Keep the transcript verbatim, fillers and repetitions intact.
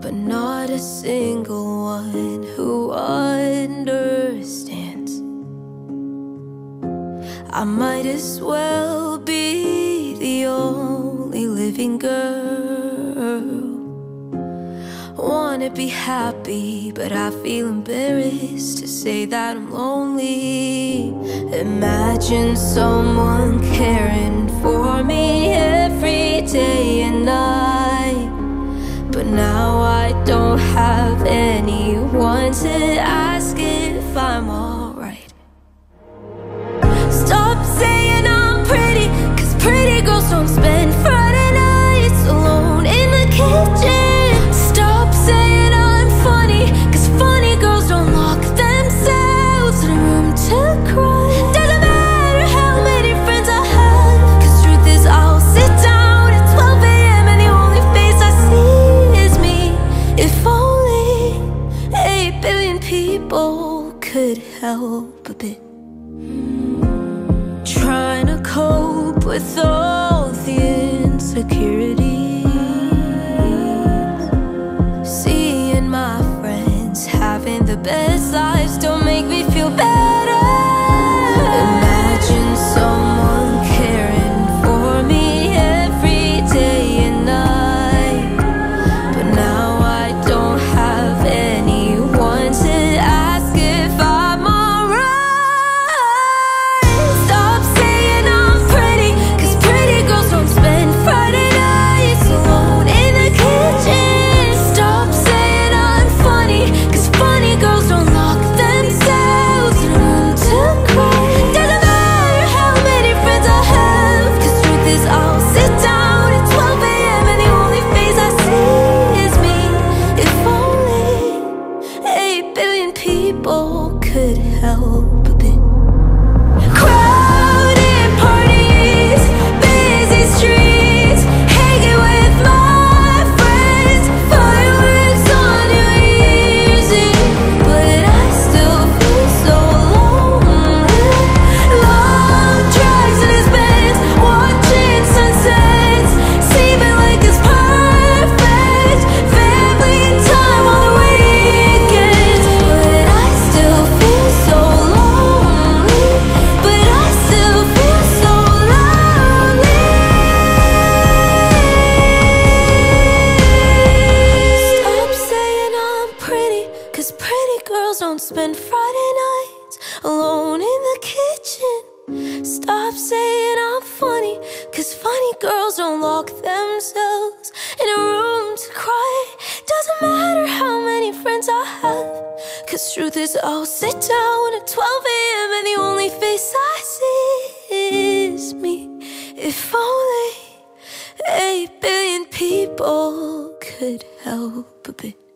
but not a single one who understands. I might as well be the only living girl. Wanna be happy, but I feel embarrassed to say that I'm lonely. Imagine someone caring for me every day and night, but now I don't have anyone to ask if I'm alright. Stop saying I'm pretty, cause pretty girls don't spend Friday nights alone in the kitchen. Could help a bit. Trying to cope with all the insecurities. Seeing my friends having the best lives don't make me feel better. Imagine someone caring for me every day and night, but now I don't have anyone to help a bit.